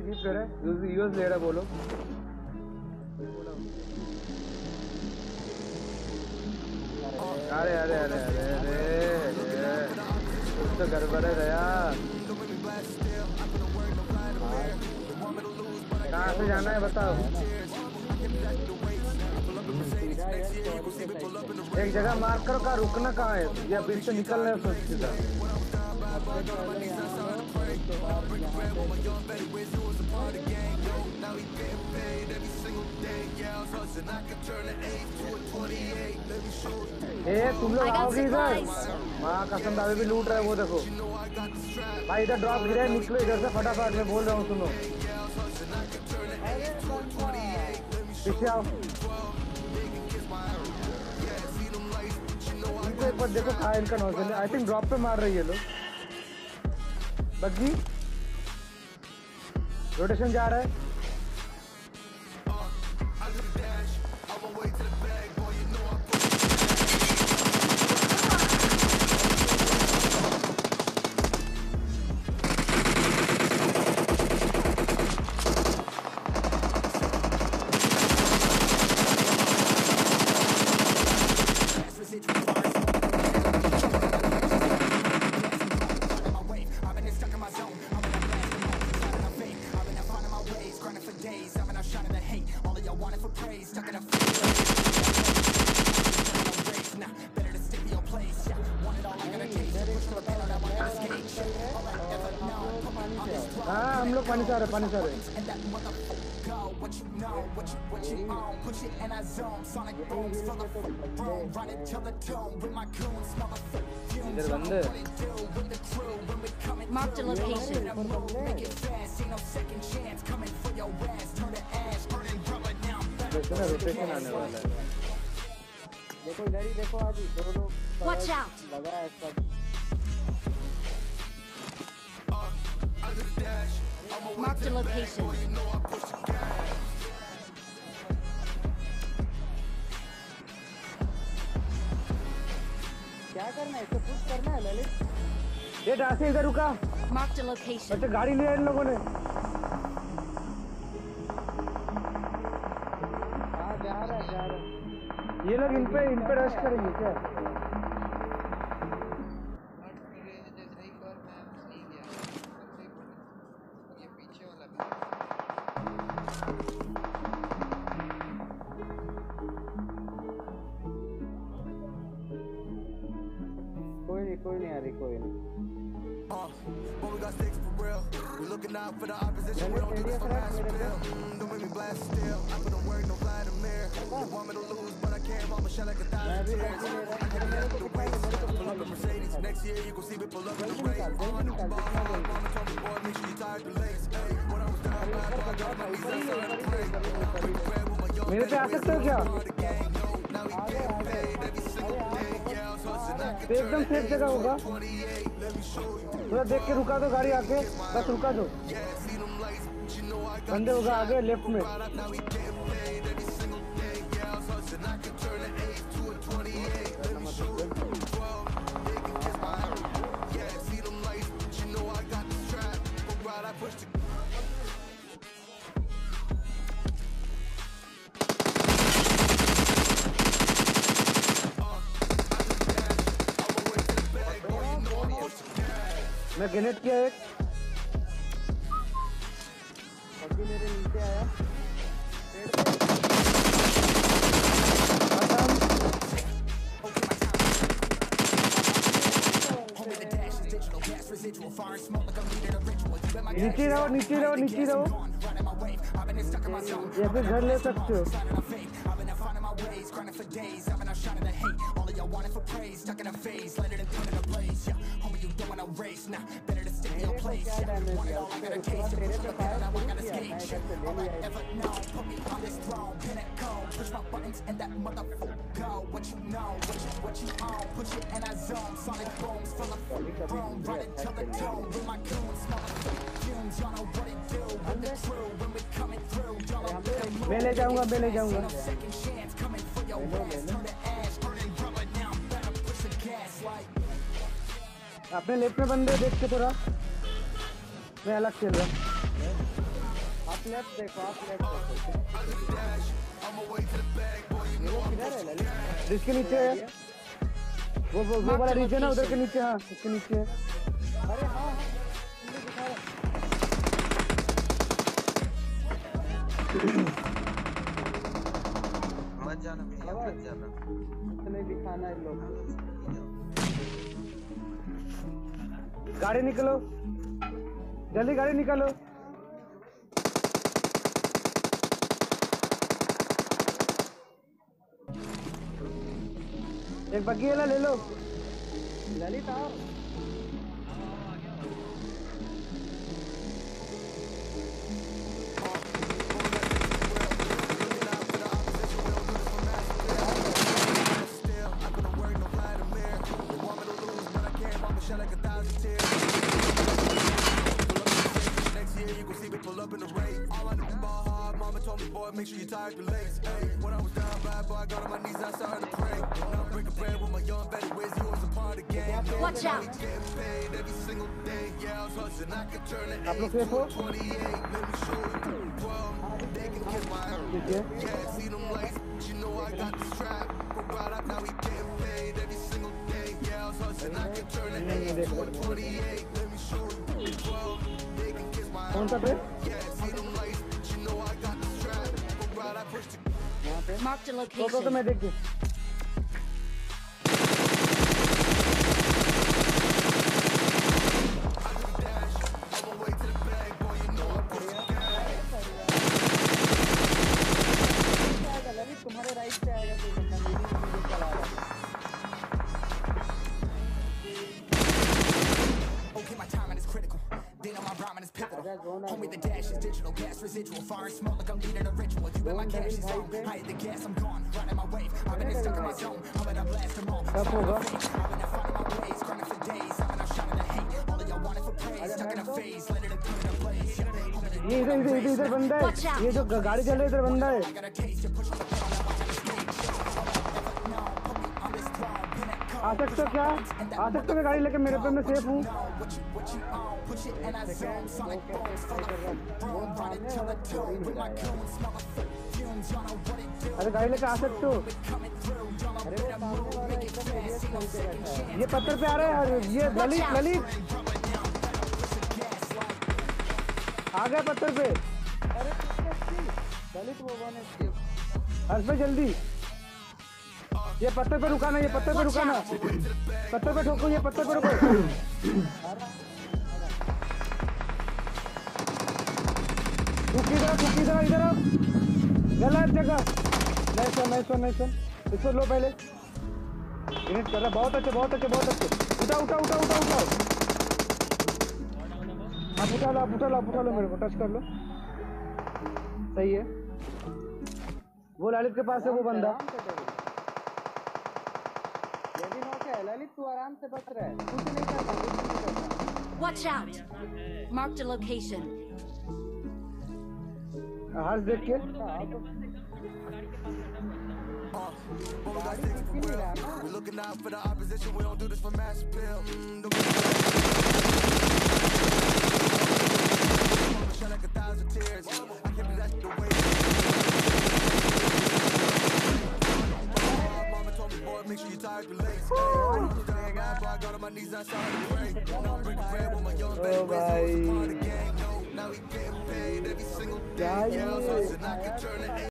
अजीब कर रहा है, यूज ले रहा है बोलो। अरे अरे अरे अरे अरे कुछ तो गड़बड़ है यार। कहाँ से जाना है बताओ? एक जगह मार्क करो, कहाँ रुकना कहाँ है, या बीच से निकलना है तुम लोग आओगे इधर? माँ कसम दावे भी लूट रहा है वो, देखो भाई इधर ड्रॉप गिरा है, निकलो इधर से फटाफट, मैं बोल रहा हूँ सुनो। पीछे आओ, एक बार देखो कहाँ इनका नौजवान, आई थिंक ड्रॉप पे मार रही है लोग। बग्गी रोटेशन जा रहा है, पानी सारे इधर बंदे। Mark the location. रोटेशन आने वाला है, देखो इधर ही देखो आज दोनों लगा है इसका। Mark the location. क्या करना है इसको, पुश करना है ललित। ये डांसे इधर रुका। Mark the location. अच्छा गाड़ी लिया इन लोगों ने। हाँ जा रहा। ये लोग इन पे रश करेंगे क्या? For the opposition, we don't do this for mass appeal. Don't make me blast still. I put on work, no Vladimir. You want me to lose, but I can't. Mama shed like 1,000 tears. I can't let the waste. Pull up a Mercedes. Next year, you gon' see me pull up in the race. I'm a new ball. Mama told me, boy, make sure you tired the legs. Hey, when I was down bad, boy, I got my knees up, so I don't break. I'm pretty bad with my young man. I'm pretty bad with my young man. Now we get paid every single day. Yeah, I'm hustling. I can turn the age to 28. Let me show you. थोड़ा देख के रुका दो गाड़ी आके, बस रुका दो। बंदे होगा आगे लेफ्ट में। मैं ग्रेनेड किया एक, अभी मेरे नीचे आया नीचे रहो। या फिर घर ले सकते हो। I want it for praise, stuck in a phase, let it put in a blaze, yeah, homie, you don't want to race, nah, better to stay in your place, yeah, want it all, I got a case, yeah, push the pedal, I got a skate, yeah, all I ever know, put me on this throne, pin it cold, push my buttons and that motherfucker go, what you know, what you own, put you in a zone, sonic booms, full of room, run it till the tone, with my goons, motherfucker, fumes, y'all know what it do, with the crew, when we coming through, y'all know what it do, मैं ले जाऊंगा, second chance, coming for your ass, turn it ash, burning rubber. अपने left में बंदे देख के थोड़ा, मैं अलग खेल रहा हूँ। इसके नीचे है वो वाला रीजन है उधर के नीचे। हाँ इसके नीचे है। अरे हाँ मत जाना भैया मत जाना, इतने दिखाना है लोग। गाड़ी निकालो जल्दी, गाड़ी निकालो। एक बग्गी वाला ले लो ललित। आओ make sure you tired your legs. Hey, when I was down bad boy, I got on my knees, I started to pray. Now I'm breaking bread with my young buddy Wiz, he was a part of the game. Watch out. Every single day, yeah, I was hustling, I could turn it 8 to 28. Let me show you 12, they can kiss my hair. Yeah, see them lights, you know I got the strap. But right up now, we getting paid every single day. Yeah, I was hustling, I could turn it 8 to 28. Let me show you 12, they can kiss my hair. Yeah, see them lights, you know I got the strap. Marked a location. Go to my deck. Homie, the dash is digital, gas residual, fire and smoke like I'm needing a ritual. You in my cash is home, I hit the gas, I'm gone, running my wave. I've been stuck in my zone, I'm gonna blast them all. I've been out fighting my ways, grinding for days. I've been out shouting at hate, all of y'all wanted for praise. Stuck in a phase, letting it put in a blaze. ये इधर बंदा है, ये जो गाड़ी चल रही है इधर बंदा है। आ सकते हो क्या? आ सकते हो गाड़ी लेके मेरे पे, मैं सेफ हूँ। Push it and I zone, sonic bones full of room, running till the tune, with my coon, smell of fumes, y'all know what it do. अरे गाड़ी लेके आ सकते हो? ये पत्थर पे आ रहे हैं, ये ललित आ गया पत्थर पे। अरे ललित वो वन है, हर्ष भाई जल्दी ये पत्थर पे रुका ना, ये पत्थर पे रुका ना, पत्थर पे ठोको, ये पत्थर पे रुको। रुकी जरा इधर आओ, गलत जगह। नहीं सुन नहीं सुन नहीं सुन, इसको लो पहले। यूनिट कर रहा, बहुत अच्छे बहुत अच्छे बहुत अच्छे। उठा उठा उठा उठा उठा, आप उठा लो आप उठा लो आप उठा लो, मेरे को टच कर लो। सही है, वो ललित के पास है वो बंदा। ये भी नॉक है ललित, तू आराम से बच रहा है, कुछ नहीं करता। Watch out, mark the location. हर्ष देख के make sure you tired your legs. I got on my knees, I started to pray. I'm breaking bread with my young baby Wiz, he was a part of the gang. Now we getting paid every single day. Yeah, I was hustling, I could turn it